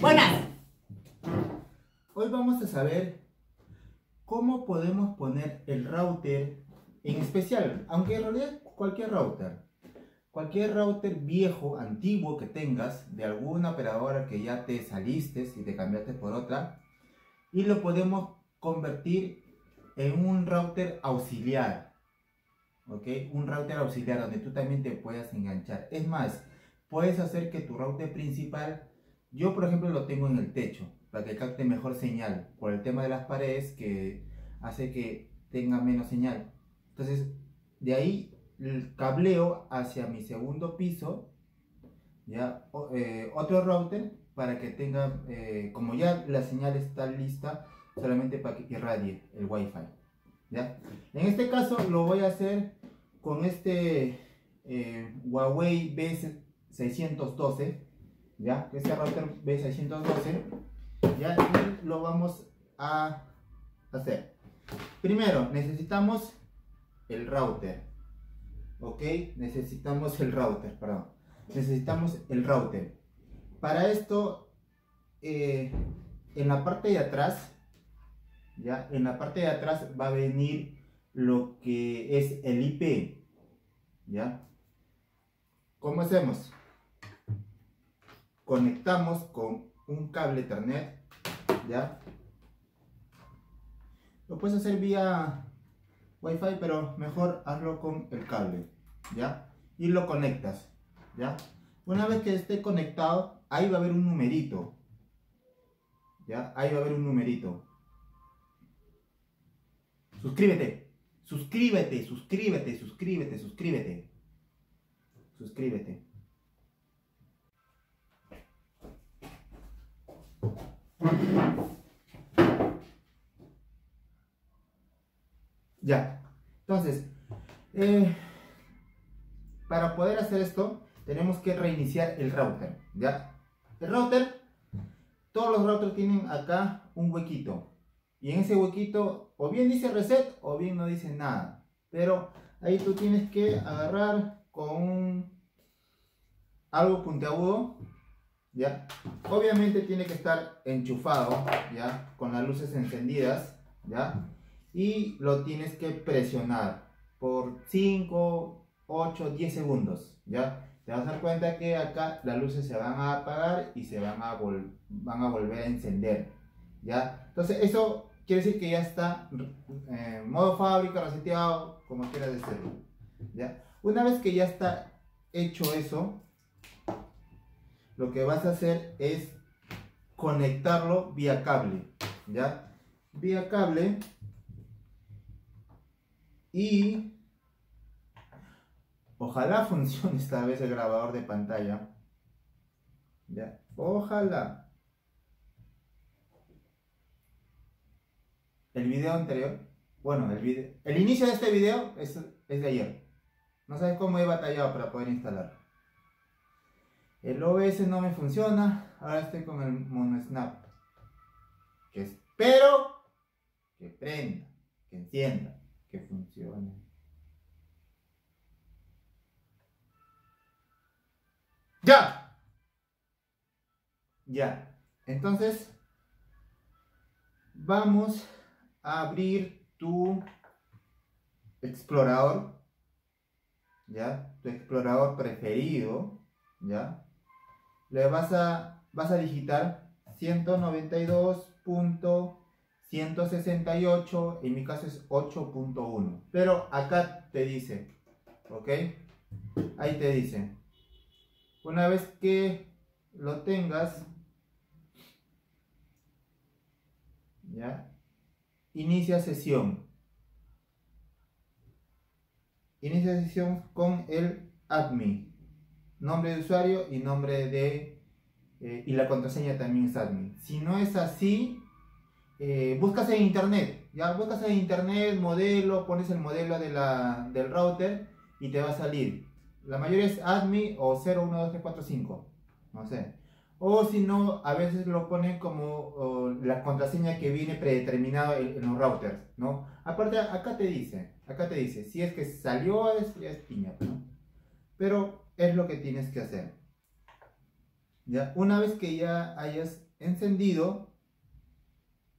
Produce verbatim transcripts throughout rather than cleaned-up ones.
Buenas. Hoy vamos a saber cómo podemos poner el router en especial, aunque en realidad cualquier router, cualquier router viejo, antiguo que tengas, de alguna operadora que ya te saliste y te cambiaste por otra, y lo podemos convertir en un router auxiliar, ¿ok? Un router auxiliar donde tú también te puedas enganchar. Es más, puedes hacer que tu router principal, yo por ejemplo lo tengo en el techo, para que capte mejor señal, por el tema de las paredes que hace que tenga menos señal. Entonces, de ahí el cableo hacia mi segundo piso, ya, eh, otro router para que tenga, eh, como ya la señal está lista, solamente para que irradie el wifi, ¿ya? En este caso lo voy a hacer con este eh, Huawei B seiscientos doce, ¿ya? Este router B seiscientos doce, ¿ya? Y lo vamos a hacer. Primero necesitamos el router, ok, necesitamos el router, perdón, necesitamos el router. Para esto, eh, en la parte de atrás, ya, en la parte de atrás va a venir lo que es el I P, ya. ¿Cómo hacemos? Conectamos con un cable Ethernet, ya. Lo puedes hacer vía Wi-Fi, pero mejor hazlo con el cable, ¿ya? Y lo conectas, ¿ya? Una vez que esté conectado, ahí va a haber un numerito, ¿ya? Ahí va a haber un numerito. Suscríbete, suscríbete, suscríbete, suscríbete, suscríbete. Suscríbete. Ya, entonces, eh, para poder hacer esto, tenemos que reiniciar el router, ¿ya? El router, todos los routers tienen acá un huequito. Y en ese huequito, o bien dice reset, o bien no dice nada. Pero ahí tú tienes que agarrar con un, algo puntiagudo, ¿ya? Obviamente tiene que estar enchufado, ¿ya? Con las luces encendidas, ¿ya? Y lo tienes que presionar por cinco, ocho, diez segundos, ¿ya? Te vas a dar cuenta que acá las luces se van a apagar y se van a, vol van a volver a encender, ¿ya? Entonces eso quiere decir que ya está eh, modo fábrica, reseteado, como quieras decirlo, ¿ya? Una vez que ya está hecho eso, lo que vas a hacer es conectarlo vía cable, ¿ya? Vía cable. Y ojalá funcione esta vez el grabador de pantalla, ¿ya? Ojalá. El video anterior, bueno, el, video, el inicio de este video es, es de ayer. No sabes cómo he batallado para poder instalar. El O B S no me funciona. Ahora estoy con el MonoSnap. Que espero que prenda, que encienda, que funcione. ¡Ya! Ya. Entonces, vamos a abrir tu explorador, ¿ya? Tu explorador preferido, ¿ya? Le vas a, vas a digitar ciento noventa y dos punto ciento sesenta y ocho, en mi caso es ocho punto uno, pero acá te dice, ok, ahí te dice, una vez que lo tengas, ya, inicia sesión, inicia sesión con el admin, nombre de usuario y nombre de, eh, y la contraseña también es admin. Si no es así, Eh, buscas en internet, ya, buscas en internet modelo, pones el modelo de la, del router y te va a salir. La mayoría es admin o cero uno dos tres cuatro cinco, no sé. O si no, a veces lo ponen como o, la contraseña que viene predeterminada en, en los routers, ¿no? Aparte, acá te dice, acá te dice, si es que salió es, es piña, ¿no? Pero es lo que tienes que hacer, ¿ya? Una vez que ya hayas encendido,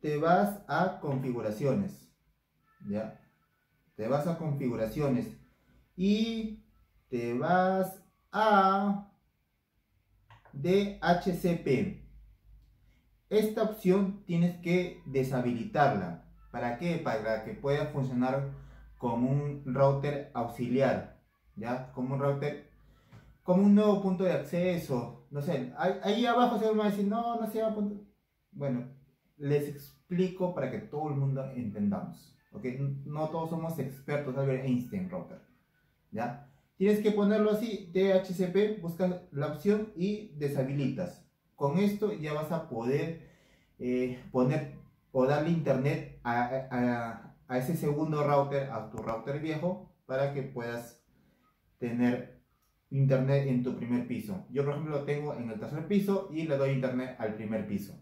te vas a configuraciones, ¿ya? Te vas a configuraciones y te vas a D H C P. Esta opción tienes que deshabilitarla. ¿Para qué? Para que pueda funcionar como un router auxiliar, ¿ya? Como un router, como un nuevo punto de acceso. No sé, ahí abajo se van a decir, no, no se va a punto. Bueno, les explico para que todo el mundo entendamos, ¿ok? No todos somos expertos al ver Einstein Router, ¿ya? Tienes que ponerlo así, D H C P, buscas la opción y deshabilitas. Con esto ya vas a poder eh, poner o darle internet a, a, a ese segundo router, a tu router viejo, para que puedas tener internet en tu primer piso. Yo por ejemplo lo tengo en el tercer piso y le doy internet al primer piso,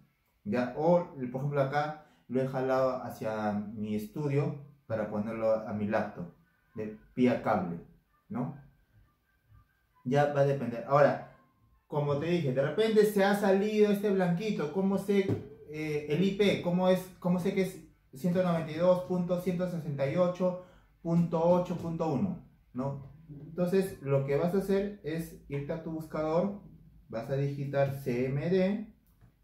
¿ya? O por ejemplo acá lo he jalado hacia mi estudio para ponerlo a mi laptop de vía cable, ¿no? Ya va a depender. Ahora, como te dije, de repente se ha salido este blanquito. ¿Cómo sé eh, el I P? ¿Cómo, es, ¿Cómo sé que es ciento noventa y dos punto ciento sesenta y ocho punto ocho punto uno? ¿No? Entonces, lo que vas a hacer es irte a tu buscador. Vas a digitar C M D,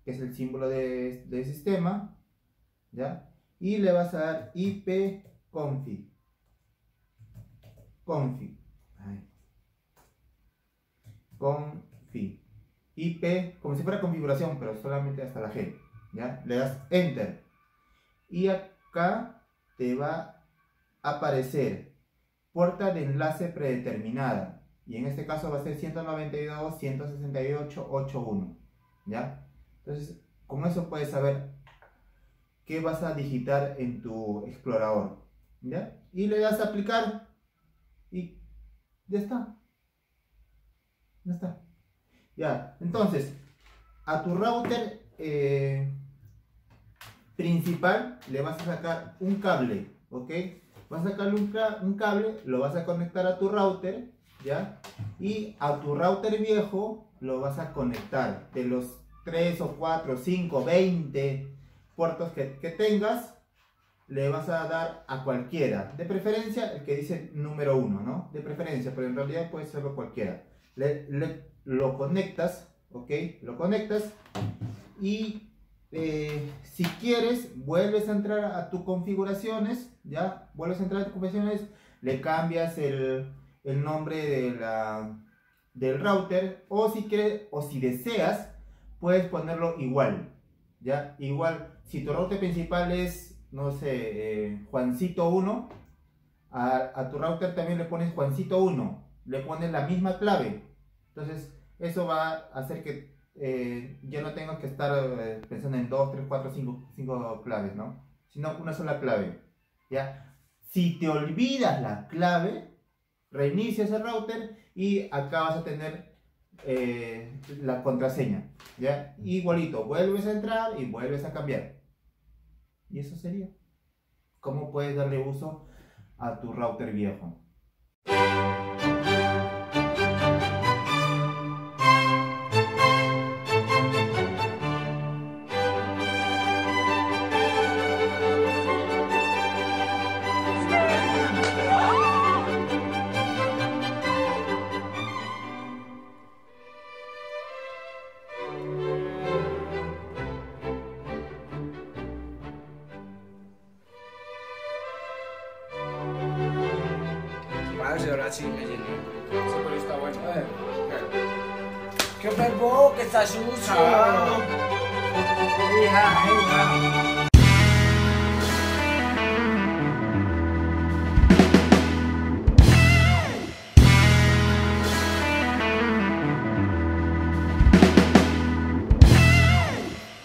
que es el símbolo de, de sistema, ¿ya? Y le vas a dar I P config. Config. Ay. Config. I P, como si fuera configuración, pero solamente hasta la G, ¿ya? Le das Enter y acá te va a aparecer puerta de enlace predeterminada, y en este caso va a ser ciento noventa y dos punto ciento sesenta y ocho punto ochenta y uno, ¿ya? Entonces, con eso puedes saber qué vas a digitar en tu explorador, ¿ya? Y le das a aplicar y ya está. Ya está. Ya, entonces, a tu router eh, principal le vas a sacar un cable, ¿ok? Vas a sacarle un, un cable, lo vas a conectar a tu router, ¿ya? Y a tu router viejo lo vas a conectar de los tres o cuatro, cinco, veinte puertos que, que tengas, le vas a dar a cualquiera. De preferencia, el que dice número uno, ¿no? De preferencia, pero en realidad puede serlo cualquiera. Le, le, lo conectas, ok, lo conectas y eh, si quieres vuelves a entrar a tus configuraciones, ya, vuelves a entrar a tus configuraciones, le cambias el, el nombre de la, del router, o si quieres, o si deseas, puedes ponerlo igual, ya, igual, si tu router principal es, no sé, eh, Juancito uno, a, a tu router también le pones Juancito uno, le pones la misma clave. Entonces, eso va a hacer que eh, ya no tengas que estar eh, pensando en dos, tres, cuatro, cinco claves, ¿no? Sino una sola clave, ¿ya? Si te olvidas la clave, reinicia ese router y acá vas a tener eh, la contraseña, ¿ya? Igualito, vuelves a entrar y vuelves a cambiar. Y eso sería. ¿Cómo puedes darle uso a tu router viejo? Que bebo, que está sucio. Ah. Yeah,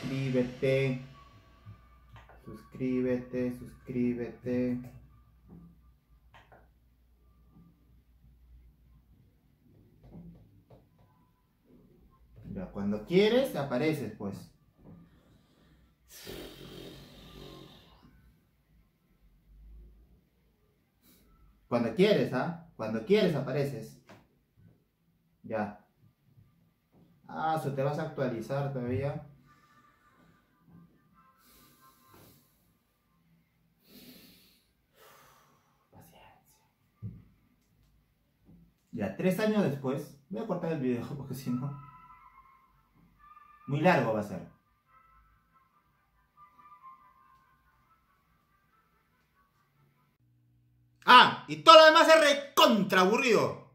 yeah. Suscríbete, suscríbete, suscríbete. Cuando quieres, apareces, pues. Cuando quieres, ¿ah? ¿eh? Cuando quieres, apareces. Ya. Ah, ¿so te vas a actualizar todavía? Ya tres años después, voy a cortar el video porque si no, muy largo va a ser. Ah, y todo lo demás es recontra aburrido.